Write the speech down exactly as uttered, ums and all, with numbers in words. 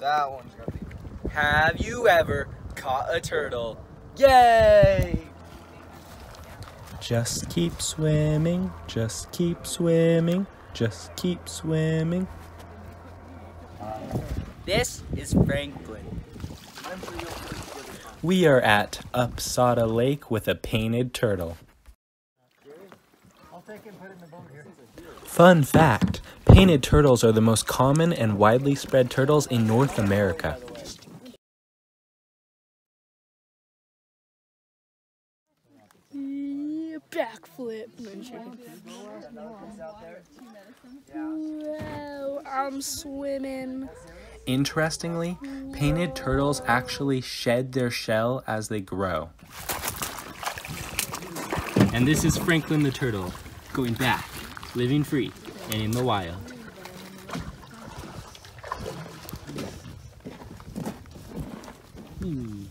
That one's gonna be. Have you ever caught a turtle? Yay! Just keep swimming, just keep swimming, just keep swimming. This is Franklin. We are at Upsata Lake with a painted turtle. Fun fact, painted turtles are the most common and widely spread turtles in North America. Backflip. Wow, I'm swimming. Interestingly, painted turtles actually shed their shell as they grow. And this is Franklin the turtle, going back, living free, and in the wild. Hmm.